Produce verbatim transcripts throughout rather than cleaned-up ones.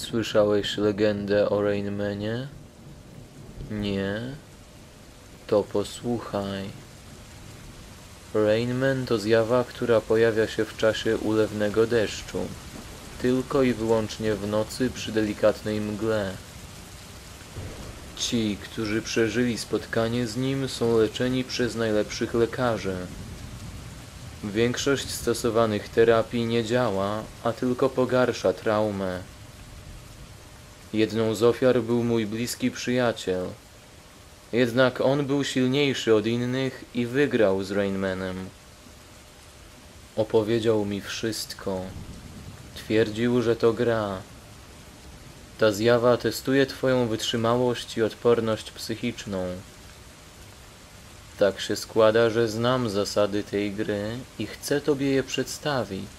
Słyszałeś legendę o Rainmanie? Nie? To posłuchaj. Rainman to zjawa, która pojawia się w czasie ulewnego deszczu. Tylko i wyłącznie w nocy przy delikatnej mgle. Ci, którzy przeżyli spotkanie z nim, są leczeni przez najlepszych lekarzy. Większość stosowanych terapii nie działa, a tylko pogarsza traumę. Jedną z ofiar był mój bliski przyjaciel. Jednak on był silniejszy od innych i wygrał z Rainmanem. Opowiedział mi wszystko. Twierdził, że to gra. Ta zjawa testuje twoją wytrzymałość i odporność psychiczną. Tak się składa, że znam zasady tej gry i chcę tobie je przedstawić.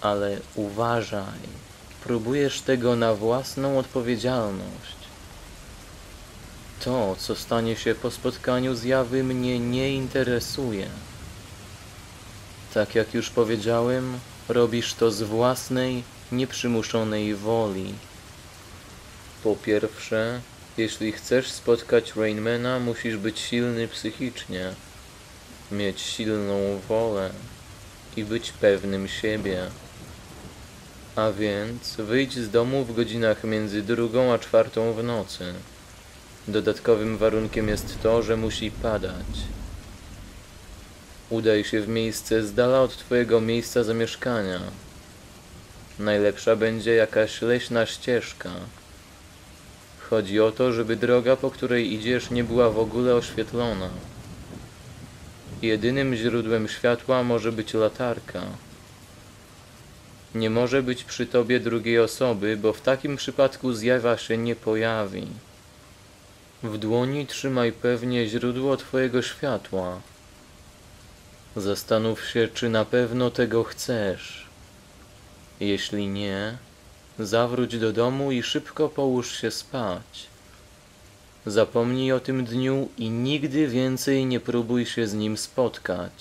Ale uważaj, próbujesz tego na własną odpowiedzialność. To, co stanie się po spotkaniu zjawy, mnie nie interesuje. Tak jak już powiedziałem, robisz to z własnej, nieprzymuszonej woli. Po pierwsze, jeśli chcesz spotkać Rainmana, musisz być silny psychicznie, mieć silną wolę i być pewnym siebie. A więc wyjdź z domu w godzinach między drugą a czwartą w nocy. Dodatkowym warunkiem jest to, że musi padać. Udaj się w miejsce z dala od twojego miejsca zamieszkania. Najlepsza będzie jakaś leśna ścieżka. Chodzi o to, żeby droga, po której idziesz, nie była w ogóle oświetlona. Jedynym źródłem światła może być latarka. Nie może być przy tobie drugiej osoby, bo w takim przypadku zjawa się nie pojawi. W dłoni trzymaj pewnie źródło twojego światła. Zastanów się, czy na pewno tego chcesz. Jeśli nie, zawróć do domu i szybko połóż się spać. Zapomnij o tym dniu i nigdy więcej nie próbuj się z nim spotkać.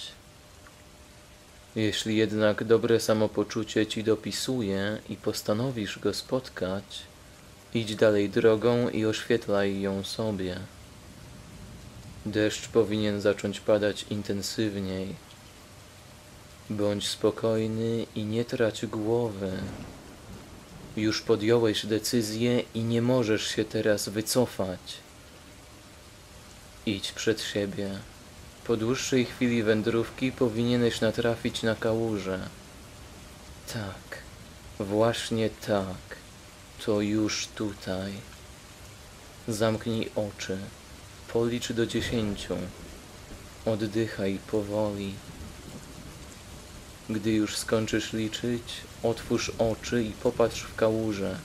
Jeśli jednak dobre samopoczucie ci dopisuje i postanowisz go spotkać, idź dalej drogą i oświetlaj ją sobie. Deszcz powinien zacząć padać intensywniej. Bądź spokojny i nie trać głowy. Już podjąłeś decyzję i nie możesz się teraz wycofać. Idź przed siebie. Po dłuższej chwili wędrówki powinieneś natrafić na kałużę. Tak, właśnie tak. To już tutaj. Zamknij oczy. Policz do dziesięciu. Oddychaj powoli. Gdy już skończysz liczyć, otwórz oczy i popatrz w kałużę.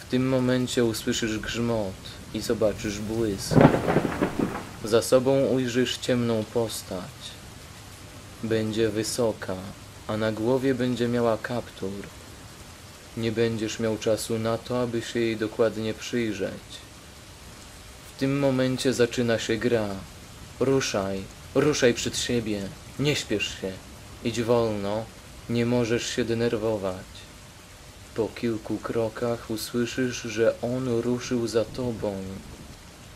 W tym momencie usłyszysz grzmot i zobaczysz błysk. Za sobą ujrzysz ciemną postać. Będzie wysoka, a na głowie będzie miała kaptur. Nie będziesz miał czasu na to, aby się jej dokładnie przyjrzeć. W tym momencie zaczyna się gra. Ruszaj, ruszaj przed siebie. Nie śpiesz się. Idź wolno. Nie możesz się denerwować. Po kilku krokach usłyszysz, że on ruszył za tobą.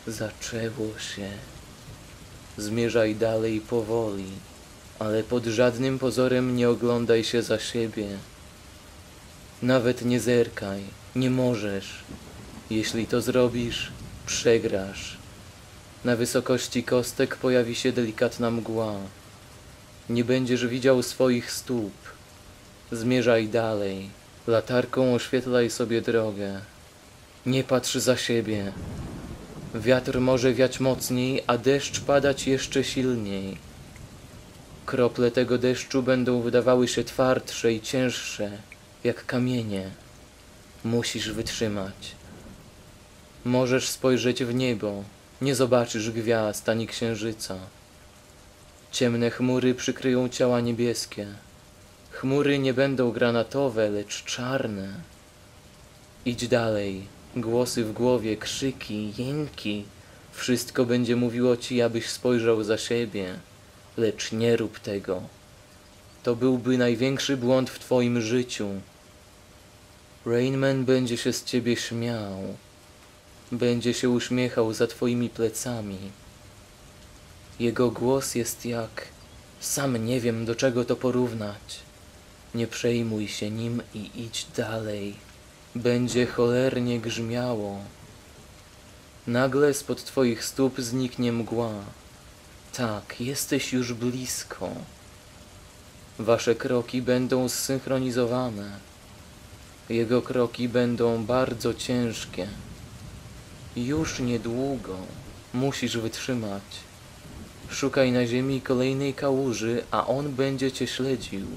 Zaczęło się. Zmierzaj dalej powoli, ale pod żadnym pozorem nie oglądaj się za siebie. Nawet nie zerkaj, nie możesz. Jeśli to zrobisz, przegrasz. Na wysokości kostek pojawi się delikatna mgła. Nie będziesz widział swoich stóp. Zmierzaj dalej. Latarką oświetlaj sobie drogę. Nie patrz za siebie. Wiatr może wiać mocniej, a deszcz padać jeszcze silniej. Krople tego deszczu będą wydawały się twardsze i cięższe, jak kamienie. Musisz wytrzymać. Możesz spojrzeć w niebo. Nie zobaczysz gwiazd ani księżyca. Ciemne chmury przykryją ciała niebieskie. Chmury nie będą granatowe, lecz czarne. Idź dalej. Głosy w głowie, krzyki, jęki. Wszystko będzie mówiło ci, abyś spojrzał za siebie. Lecz nie rób tego. To byłby największy błąd w twoim życiu. Rainman będzie się z ciebie śmiał. Będzie się uśmiechał za twoimi plecami. Jego głos jest jak... Sam nie wiem, do czego to porównać. Nie przejmuj się nim i idź dalej. Będzie cholernie grzmiało. Nagle spod twoich stóp zniknie mgła. Tak, jesteś już blisko. Wasze kroki będą zsynchronizowane. Jego kroki będą bardzo ciężkie. Już niedługo musisz wytrzymać. Szukaj na ziemi kolejnej kałuży, a on będzie cię śledził.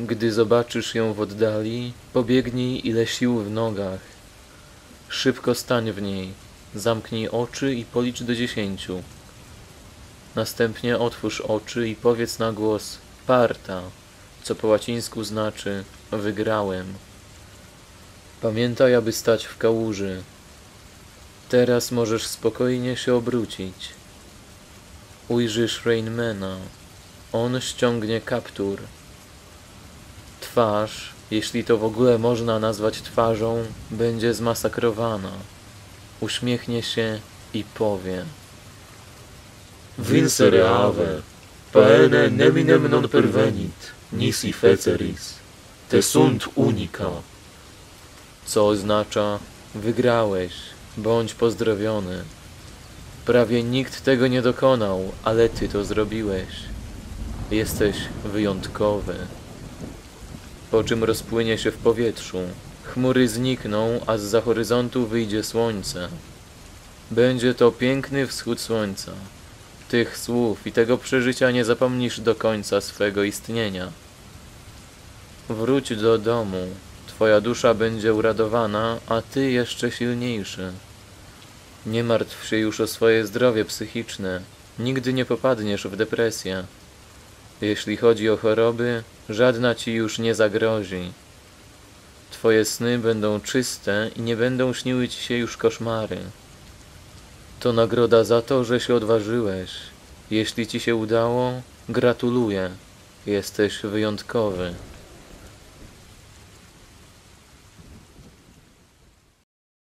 Gdy zobaczysz ją w oddali, pobiegnij ile sił w nogach. Szybko stań w niej, zamknij oczy i policz do dziesięciu. Następnie otwórz oczy i powiedz na głos Parta, co po łacińsku znaczy wygrałem. Pamiętaj, aby stać w kałuży. Teraz możesz spokojnie się obrócić. Ujrzysz Rainmana. On ściągnie kaptur. Twarz, jeśli to w ogóle można nazwać twarzą, będzie zmasakrowana. Uśmiechnie się i powie: Vincere ave, pene neminem non pervenit, nisi te sunt unika. Co oznacza, wygrałeś, bądź pozdrowiony. Prawie nikt tego nie dokonał, ale ty to zrobiłeś. Jesteś wyjątkowy. Po czym rozpłynie się w powietrzu. Chmury znikną, a zza horyzontu wyjdzie słońce. Będzie to piękny wschód słońca. Tych słów i tego przeżycia nie zapomnisz do końca swego istnienia. Wróć do domu. Twoja dusza będzie uradowana, a ty jeszcze silniejszy. Nie martw się już o swoje zdrowie psychiczne. Nigdy nie popadniesz w depresję. Jeśli chodzi o choroby, żadna ci już nie zagrozi. Twoje sny będą czyste i nie będą śniły ci się już koszmary. To nagroda za to, że się odważyłeś. Jeśli ci się udało, gratuluję. Jesteś wyjątkowy.